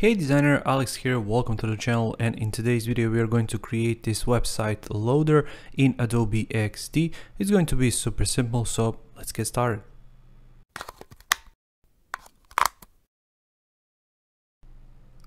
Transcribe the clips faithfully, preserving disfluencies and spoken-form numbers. Hey designer, Alex here, welcome to the channel, and in today's video we are going to create this website loader in Adobe X D. It's going to be super simple, so let's get started.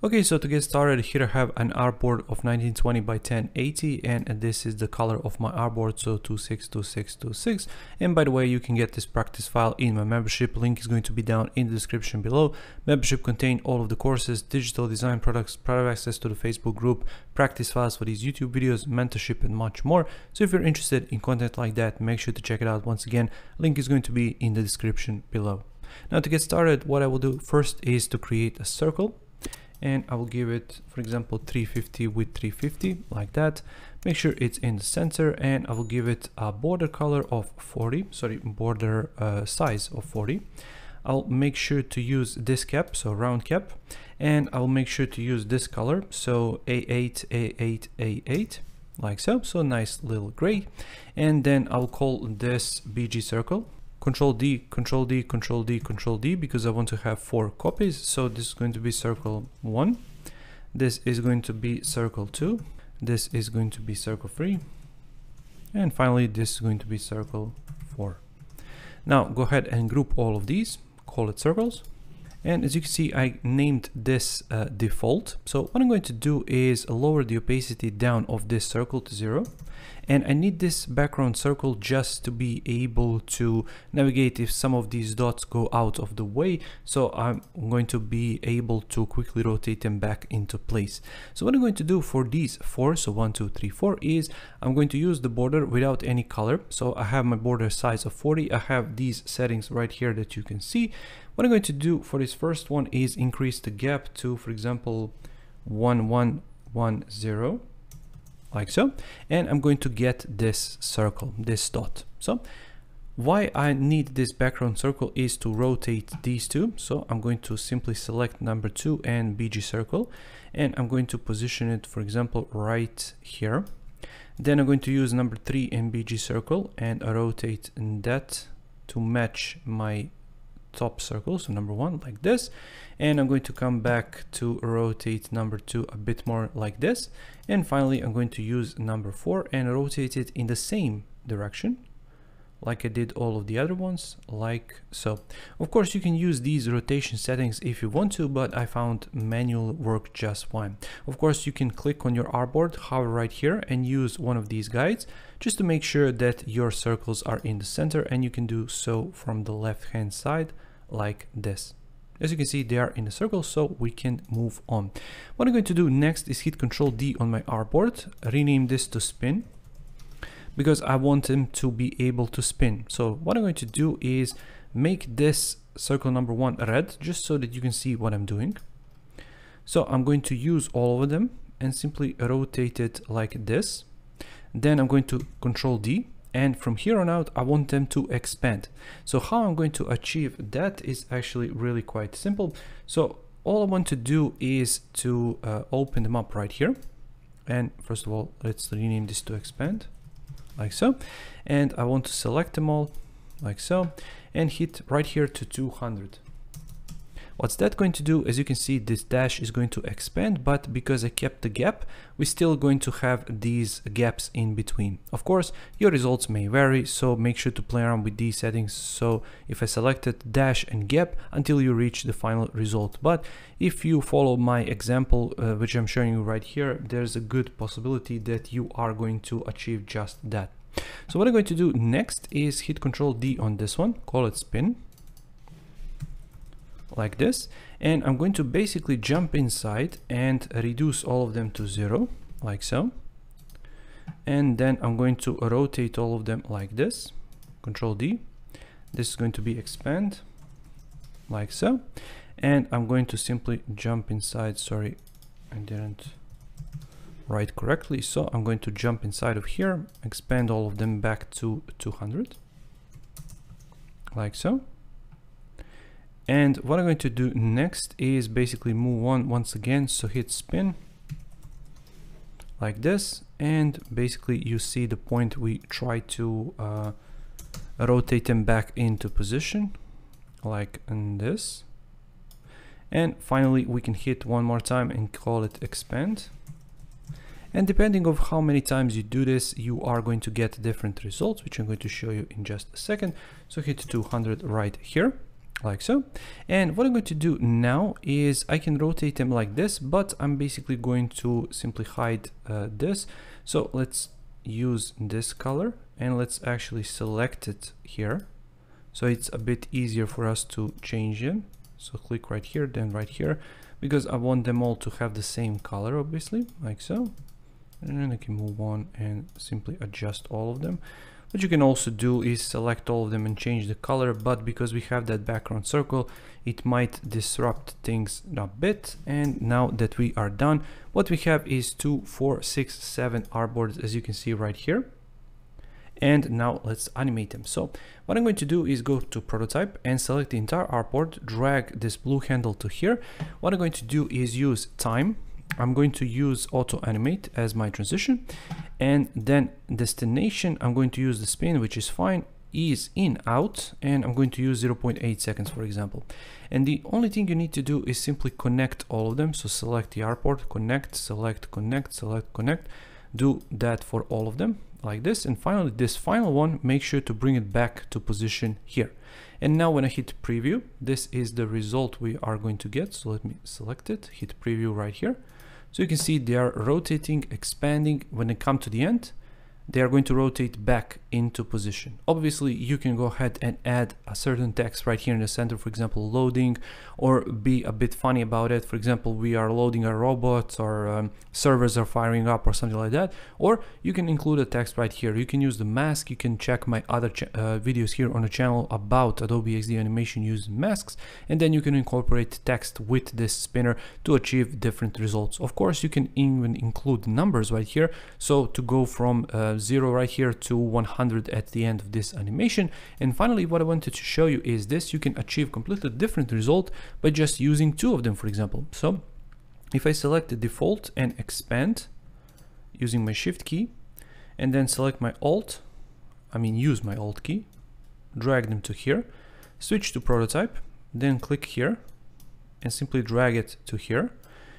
Okay, so to get started, here I have an artboard of nineteen twenty by ten eighty, and this is the color of my artboard, so two six two six two six. And by the way, you can get this practice file in my membership. Link is going to be down in the description below. Membership contains all of the courses, digital design products, private access to the Facebook group, practice files for these YouTube videos, mentorship, and much more. So if you're interested in content like that, make sure to check it out. Once again, link is going to be in the description below. Now to get started, what I will do first is to create a circle. And I will give it, for example, three fifty with three fifty, like that. Make sure it's in the center, and I will give it a border color of forty, sorry, border uh, size of forty. I'll make sure to use this cap, so round cap, and I'll make sure to use this color, so A eight, A eight, A eight, like so, so nice little gray. And then I'll call this B G circle. Control D, Control D, Control D, Control D, because I want to have four copies. So this is going to be circle one. This is going to be circle two. This is going to be circle three. And finally, this is going to be circle four. Now go ahead and group all of these, call it circles. And as you can see, I named this uh, default. So what I'm going to do is lower the opacity down of this circle to zero. And I need this background circle just to be able to navigate if some of these dots go out of the way. So I'm going to be able to quickly rotate them back into place. So what I'm going to do for these four, so one, two, three, four, is I'm going to use the border without any color. So I have my border size of forty. I have these settings right here that you can see. What I'm going to do for this first one is increase the gap to, for example, one one one zero. Like so, and I'm going to get this circle, this dot. So why I need this background circle is to rotate these two. So I'm going to simply select number two and B G circle, and I'm going to position it, for example, right here. Then I'm going to use number three and B G circle, and I rotate that to match my top circle, so number one, like this. And I'm going to come back to rotate number two a bit more, like this. And finally, I'm going to use number four and rotate it in the same direction like I did all of the other ones, like so. Of course, you can use these rotation settings if you want to, but I found manual work just fine. Of course, you can click on your artboard, hover right here, and use one of these guides just to make sure that your circles are in the center, and you can do so from the left-hand side, like this. As you can see, they are in a circle, so we can move on. What I'm going to do next is hit Control D on my artboard, rename this to spin, because I want him to be able to spin. So what I'm going to do is make this circle number one red, just so that you can see what I'm doing. So I'm going to use all of them and simply rotate it like this. Then I'm going to Control D, and from here on out, I want them to expand. So how I'm going to achieve that is actually really quite simple. So all I want to do is to uh, open them up right here. And first of all, let's rename this to expand, like so, and I want to select them all, like so, and hit right here to two hundred. What's that going to do? As you can see, this dash is going to expand, but because I kept the gap, we're still going to have these gaps in between. Of course, your results may vary, so make sure to play around with these settings. So if I selected dash and gap until you reach the final result, but if you follow my example, uh, which I'm showing you right here, there's a good possibility that you are going to achieve just that. So what I'm going to do next is hit Control D on this one, call it spin, like this, and I'm going to basically jump inside and reduce all of them to zero, like so, and then I'm going to rotate all of them like this. Control D, this is going to be expand, like so, and I'm going to simply jump inside. Sorry, I didn't write correctly, so I'm going to jump inside of here, expand all of them back to two hundred, like so. And what I'm going to do next is basically move on once again. So hit spin like this. And basically you see the point we try to uh, rotate them back into position like in this. And finally, we can hit one more time and call it expand. And depending on how many times you do this, you are going to get different results, which I'm going to show you in just a second. So hit two hundred right here, like so. And what I'm going to do now is I can rotate them like this, but I'm basically going to simply hide uh, this. So let's use this color and let's actually select it here. So it's a bit easier for us to change it. So click right here, then right here, because I want them all to have the same color, obviously, like so. And then I can move on and simply adjust all of them. What you can also do is select all of them and change the color, but because we have that background circle, it might disrupt things a bit. And now that we are done, what we have is two, four, six, seven artboards, as you can see right here. And now let's animate them. So what I'm going to do is go to prototype and select the entire artboard, drag this blue handle to here. What I'm going to do is use time. I'm going to use auto animate as my transition, and then destination, I'm going to use the spin, which is fine, ease in out, and I'm going to use zero point eight seconds, for example. And the only thing you need to do is simply connect all of them. So select the artboard, connect, select, connect, select, connect, do that for all of them like this. And finally, this final one, make sure to bring it back to position here. And now when I hit preview, this is the result we are going to get. So let me select it, hit preview right here. So you can see they are rotating, expanding. When they come to the end, they are going to rotate back into position. Obviously, you can go ahead and add a certain text right here in the center, for example, loading, or be a bit funny about it. For example, we are loading a robot, or um, servers are firing up, or something like that. Or you can include a text right here. You can use the mask. You can check my other ch uh, videos here on the channel about Adobe X D animation using masks. And then you can incorporate text with this spinner to achieve different results. Of course, you can even include numbers right here. So to go from uh, zero right here to one hundred at the end of this animation. And finally, what I wanted to show you is this: you can achieve completely different result by just using two of them, for example. So if I select the default and expand using my shift key, and then select my alt, I mean use my alt key, drag them to here, switch to prototype, then click here and simply drag it to here.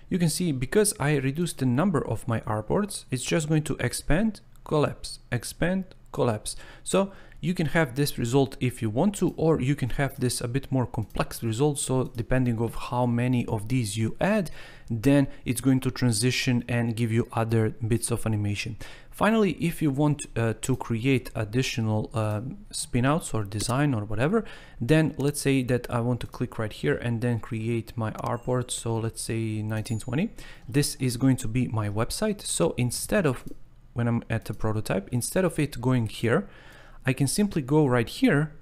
You can see because I reduced the number of my artboards, it's just going to expand, collapse, expand, collapse. So you can have this result if you want to, or you can have this a bit more complex result. So depending on how many of these you add, then it's going to transition and give you other bits of animation. Finally, if you want uh, to create additional um, spinouts or design or whatever, then let's say that I want to click right here and then create my artboard. So let's say nineteen twenty. This is going to be my website. So instead of when I'm at the prototype, instead of it going here, I can simply go right here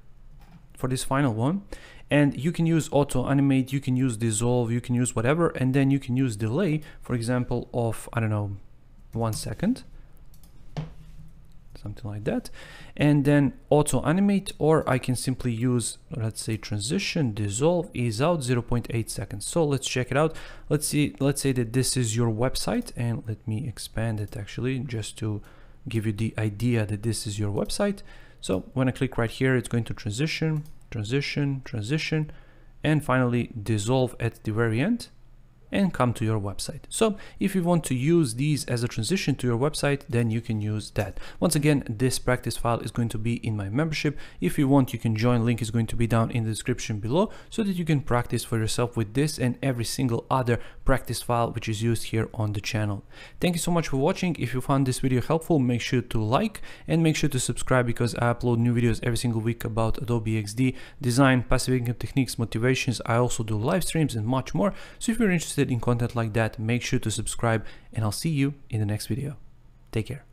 for this final one. And you can use auto animate, you can use dissolve, you can use whatever, and then you can use delay, for example, of, I don't know, one second, something like that. And then auto animate, or I can simply use, let's say, transition, dissolve, ease out, zero point eight seconds. So let's check it out. Let's see, let's say that this is your website, and let me expand it actually just to give you the idea that this is your website. So when I click right here, it's going to transition, transition, transition, and finally dissolve at the very end and come to your website. So if you want to use these as a transition to your website, then you can use that. Once again, this practice file is going to be in my membership. If you want, you can join. Link is going to be down in the description below so that you can practice for yourself with this and every single other practice file which is used here on the channel. Thank you so much for watching. If you found this video helpful, make sure to like and make sure to subscribe, because I upload new videos every single week about Adobe X D, design, passive income techniques, motivations. I also do live streams and much more. So if you're interested in content like that, make sure to subscribe, and I'll see you in the next video. Take care.